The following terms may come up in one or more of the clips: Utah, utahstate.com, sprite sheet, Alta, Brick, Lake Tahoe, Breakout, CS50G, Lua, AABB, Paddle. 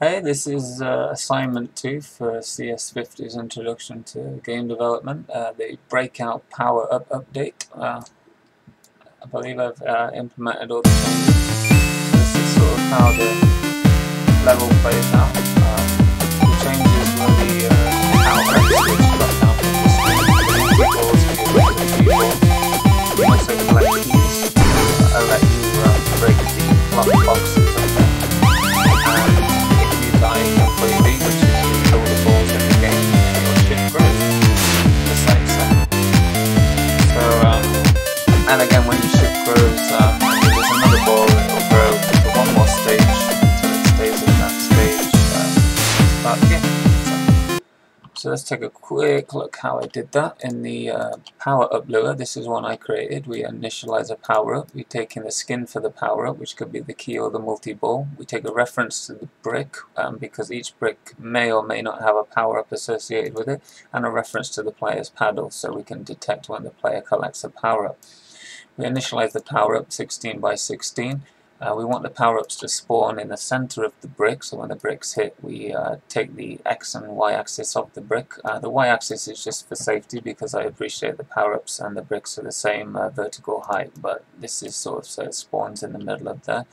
Hey, this is assignment 2 for CS50's introduction to game development, the Breakout power-up update. I believe I've implemented all the changes. This is sort of how the level plays out. The changes will be outrex, which drops down from the screen, balls to the keyboard, also collect keys, let you break the lock boxes. And again, when your ship grows, there's another ball and it'll grow to one more stage until it stays at that stage. So let's take a quick look how I did that in the power-up Lua. This is one I created. We initialize a power-up. We take in the skin for the power-up, which could be the key or the multi-ball. We take a reference to the brick, because each brick may or may not have a power-up associated with it, and a reference to the player's paddle, so we can detect when the player collects a power-up. We initialize the power-up 16 by 16. We want the power-ups to spawn in the center of the brick, so when the bricks hit, we take the X and Y axis of the brick. The Y axis is just for safety, because I appreciate the power-ups and the bricks are the same vertical height, but this is sort of so it spawns in the middle of there.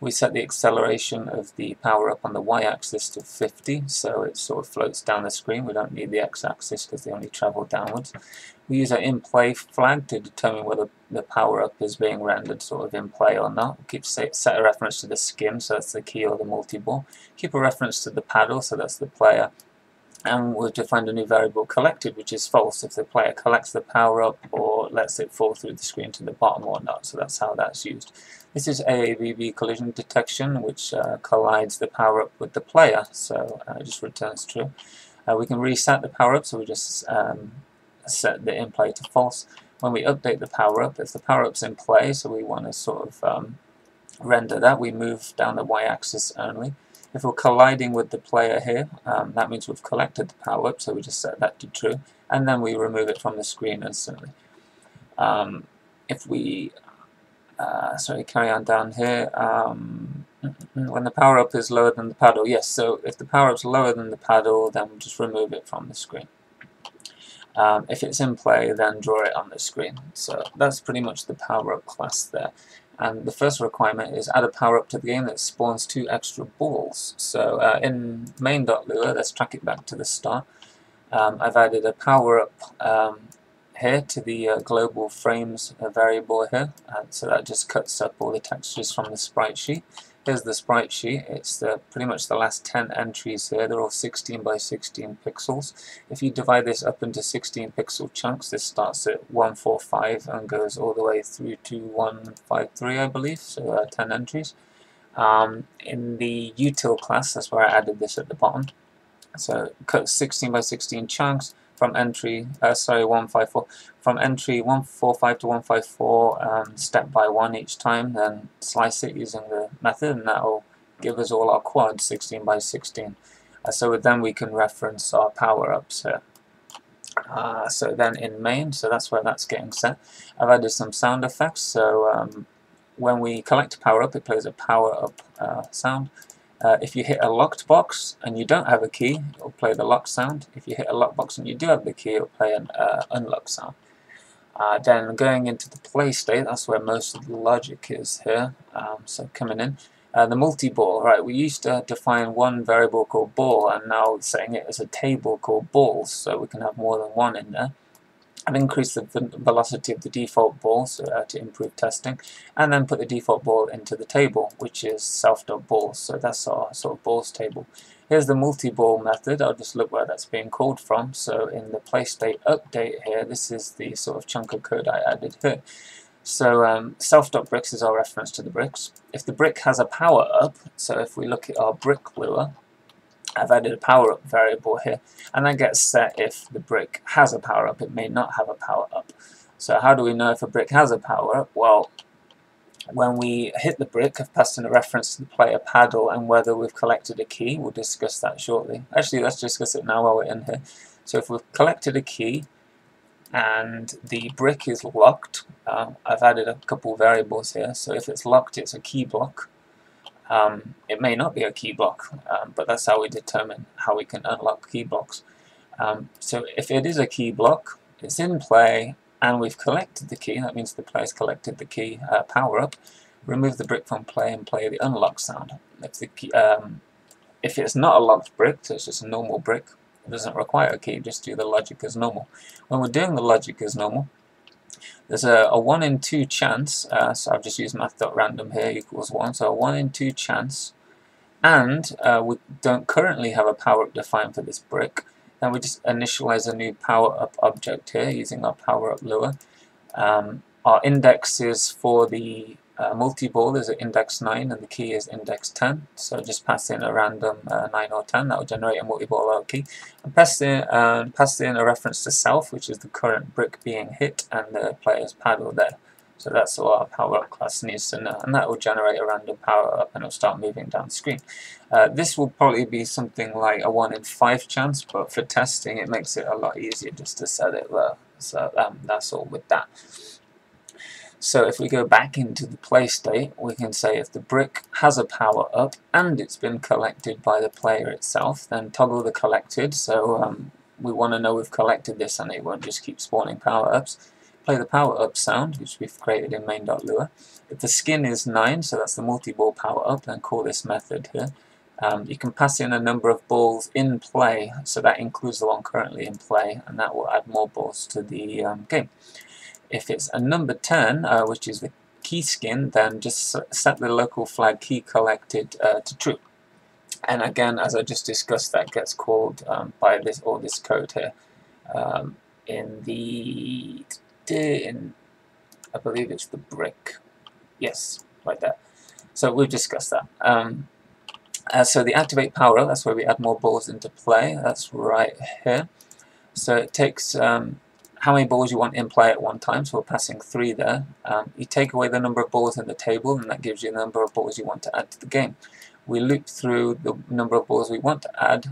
We set the acceleration of the power-up on the Y axis to 50, so it sort of floats down the screen. We don't need the X axis because they only travel downwards. We use an in-play flag to determine whether the power-up is being rendered sort of in-play or not. We keep set a reference to the skin, so that's the key or the multi-ball. Keep a reference to the paddle, so that's the player. And we've defined a new variable collected, which is false if the player collects the power-up or lets it fall through the screen to the bottom or not, so that's how that's used. This is AABB collision detection, which collides the power-up with the player, so it just returns true. We can reset the power-up, so we just set the in-play to false. When we update the power-up, if the power-up's in play, so we want to sort of render that, we move down the Y-axis only. If we're colliding with the player here, that means we've collected the power-up, so we just set that to true, and then we remove it from the screen instantly. If we carry on down here, when the power-up is lower than the paddle, yes, so if the power-up's lower than the paddle, then we'll just remove it from the screen. If it's in play, then draw it on the screen. So that's pretty much the power-up class there. And the first requirement is add a power-up to the game that spawns 2 extra balls. So in main.lua, let's track it back to the start. I've added a power-up here to the global frames variable here. So that just cuts up all the textures from the sprite sheet. Here's the sprite sheet. It's pretty much the last 10 entries here. They're all 16 by 16 pixels. If you divide this up into 16 pixel chunks, this starts at 145 and goes all the way through to 153, I believe, so 10 entries. In the util class, that's where I added this at the bottom. So it cuts 16 by 16 chunks from entry 154 from entry 145 to 154 step by one each time, then slice it using the method, and that'll give us all our quads 16 by 16. So with them we can reference our power-ups here. So then in main, so that's where that's getting set. I've added some sound effects, so when we collect a power-up it plays a power-up sound. If you hit a locked box and you don't have a key, it'll play the lock sound. If you hit a locked box and you do have the key, it'll play an unlock sound. Then going into the play state, that's where most of the logic is here. So coming in, the multi-ball, right, we used to define one variable called ball, and now setting it as a table called balls, so we can have more than one in there. I've increased the velocity of the default ball, so to improve testing, and then put the default ball into the table, which is self.balls, so that's our sort of balls table. Here's the multi-ball method. I'll just look where that's being called from. So in the play state update here, this is the sort of chunk of code I added here. So self.bricks is our reference to the bricks. If the brick has a power up, so if we look at our brick lure, I've added a power-up variable here, and that gets set if the brick has a power-up. It may not have a power-up. So how do we know if a brick has a power-up? Well, when we hit the brick, I've passed in a reference to the player paddle and whether we've collected a key. We'll discuss that shortly. Actually, let's discuss it now while we're in here. So if we've collected a key and the brick is locked, I've added a couple variables here. So if it's locked, it's a key block. It may not be a key block, but that's how we determine how we can unlock key blocks. So if it is a key block, it's in play, and we've collected the key, that means the player's collected the key power-up, remove the brick from play and play the unlock sound. If the key, if it's not a locked brick, so it's just a normal brick, it doesn't require a key, just do the logic as normal. When we're doing the logic as normal, there's a 1 in 2 chance, so I've just used math.random here equals 1, so a 1 in 2 chance, and we don't currently have a power-up defined for this brick, then we just initialize a new power-up object here using our power-up Lua. Our index is for the multi-ball is at index 9 and the key is index 10, so just pass in a random 9 or 10, that will generate a multi-ball out key, and pass in a reference to self, which is the current brick being hit and the player's paddle there. So that's all our power-up class needs to know, and that will generate a random power-up and it'll start moving down the screen. This will probably be something like a 1 in 5 chance, but for testing it makes it a lot easier just to set it there, so that's all with that. So if we go back into the play state, we can say if the brick has a power-up and it's been collected by the player itself, then toggle the collected, so we want to know we've collected this and it won't just keep spawning power-ups. Play the power-up sound, which we've created in main.lua. If the skin is 9, so that's the multi-ball power-up, then call this method here. You can pass in a number of balls in play, so that includes the one currently in play, and that will add more balls to the game. If it's a number 10, which is the key skin, then just set the local flag key collected to true. And again, as I just discussed, that gets called by this all this code here in I believe it's the brick. Yes, right there. So we've discussed that. So the activate power-up, that's where we add more balls into play. That's right here. So it takes how many balls you want in play at one time, so we're passing 3 there. You take away the number of balls in the table, and that gives you the number of balls you want to add to the game. We loop through the number of balls we want to add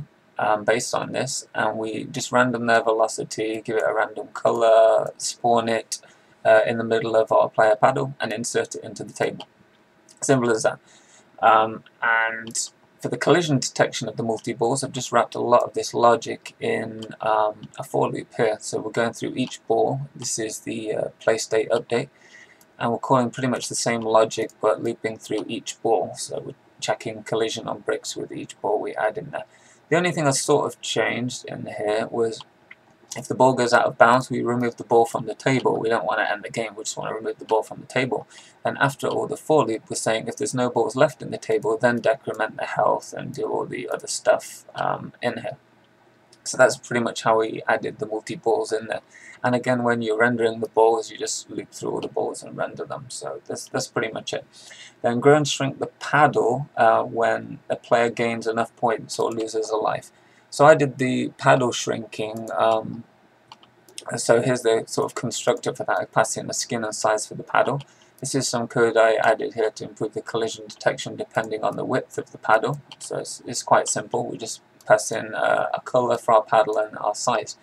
based on this, and we just random their velocity, give it a random color, spawn it in the middle of our player paddle, and insert it into the table. Simple as that. And for the collision detection of the multi-balls, I've just wrapped a lot of this logic in a for loop here. So we're going through each ball, this is the play state update, and we're calling pretty much the same logic but looping through each ball. So we're checking collision on bricks with each ball we add in there. The only thing I sort of changed in here was if the ball goes out of bounds, we remove the ball from the table. We don't want to end the game, we just want to remove the ball from the table. And after all the for loop, we're saying if there's no balls left in the table, then decrement the health and do all the other stuff in here. So that's pretty much how we added the multi-balls in there. And again, when you're rendering the balls, you just loop through all the balls and render them. So that's pretty much it. Then grow and shrink the paddle when a player gains enough points or loses a life. So I did the paddle shrinking, so here's the sort of constructor for that. I pass in the skin and size for the paddle. This is some code I added here to improve the collision detection depending on the width of the paddle. So it's quite simple, we just pass in a color for our paddle and our size.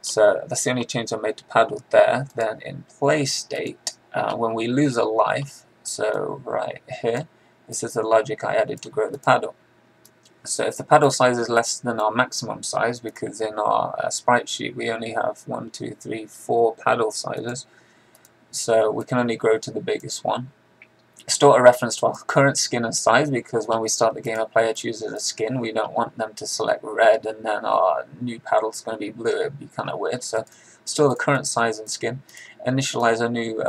So that's the only change I made to paddle there. Then in play state, when we lose a life, so right here, this is the logic I added to grow the paddle. So if the paddle size is less than our maximum size, because in our sprite sheet we only have 4 paddle sizes, so we can only grow to the biggest one. Store a reference to our current skin and size, because when we start the game a player chooses a skin, we don't want them to select red and then our new paddle's going to be blue, it'd be kind of weird. So store the current size and skin, initialize a new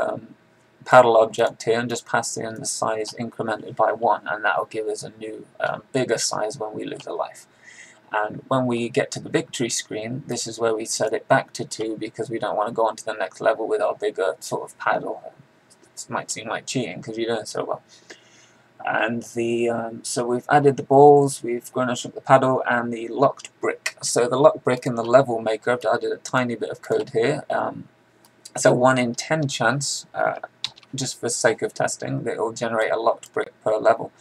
paddle object here and just pass in the size incremented by 1, and that will give us a new bigger size when we lose a life. And when we get to the victory screen, this is where we set it back to 2, because we don't want to go on to the next level with our bigger sort of paddle. It might seem like cheating because you're doing so well. And the so we've added the balls, we've grown and shrunk the paddle, and the locked brick. So the locked brick in the level maker, I've added a tiny bit of code here. It's a 1 in 10 chance. Just for sake of testing, it will generate a locked brick per level.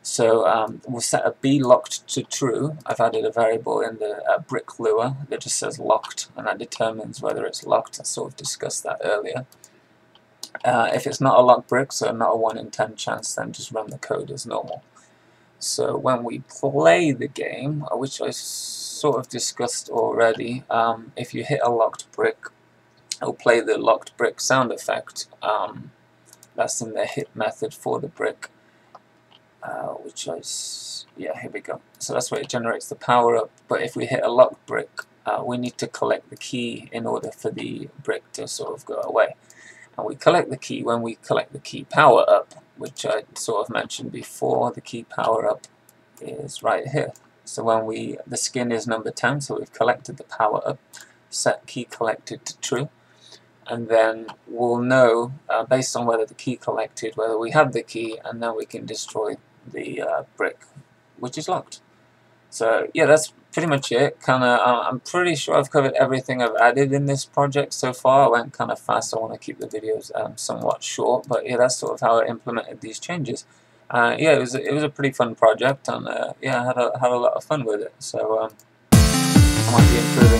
So we'll set a B locked to true. I've added a variable in the brick Lua that just says locked, and that determines whether it's locked. I sort of discussed that earlier. If it's not a locked brick, so not a 1 in 10 chance, then just run the code as normal. So when we play the game, which I sort of discussed already, if you hit a locked brick, it'll play the locked brick sound effect. That's in the hit method for the brick, yeah, here we go. So that's where it generates the power up. But if we hit a locked brick, we need to collect the key in order for the brick to sort of go away. And we collect the key when we collect the key power up, which I sort of mentioned before. The key power up is right here. So when the skin is number 10, so we've collected the power up, set key collected to true, and then we'll know based on whether the key collected, whether we have the key, and then we can destroy the brick, which is locked. So yeah, that's pretty much it. I'm pretty sure I've covered everything I've added in this project so far. I went kind of fast. I want to keep the videos somewhat short, but yeah, that's sort of how I implemented these changes. Yeah, it was a pretty fun project, and yeah, I had a lot of fun with it. So I might be improving